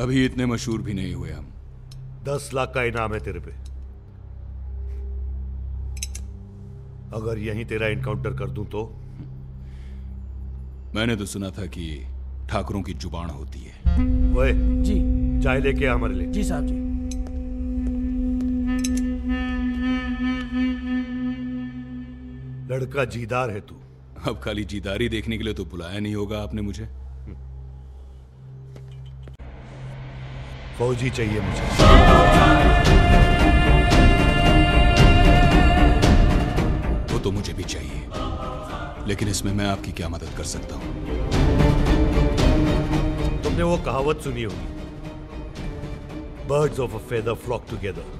अभी इतने मशहूर भी नहीं हुए हम। 10 लाख का इनाम है तेरे पे। अगर यहीं तेरा इनकाउंटर कर दूं तो? मैंने तो सुना था कि ठाकरों की जुबान होती है। ओए जी, चाय लेके आ हमारे लिए। जी साहब जी। लड़का जीदार है तू। अब खाली जीदारी देखने के लिए तो बुलाया नहीं होगा आपने मुझे। फौजी चाहिए मुझे। वो तो मुझे भी चाहिए, लेकिन इसमें मैं आपकी क्या मदद कर सकता हूं? तुमने वो कहावत सुनी होगी, birds of a feather flock together.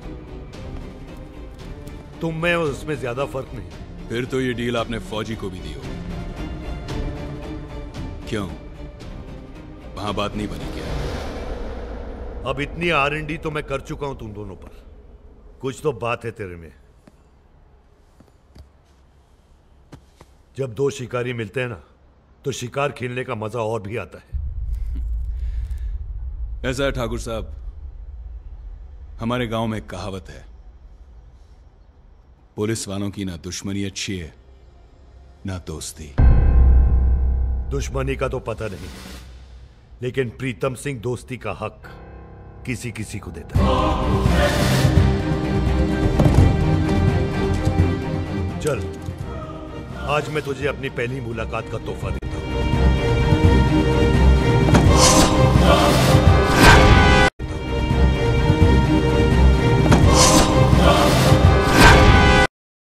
तुम में और उसमें ज्यादा फर्क नहीं। फिर तो ये डील आपने फौजी को भी दी होगी। क्यों, वहां बात नहीं बनी क्या? अब इतनी R&D तो मैं कर चुका हूं तुम दोनों पर, कुछ तो बात है तेरे में। जब दो शिकारी मिलते हैं ना तो शिकार खेलने का मजा और भी आता है। ऐसा है ठाकुर साहब, हमारे गांव में एक कहावत है, पुलिस वालों की ना दुश्मनी अच्छी है ना दोस्ती। दुश्मनी का तो पता नहीं, लेकिन प्रीतम सिंह दोस्ती का हक किसी किसी को देता है। चल, आज मैं तुझे अपनी पहली मुलाकात का तोहफा देता हूं।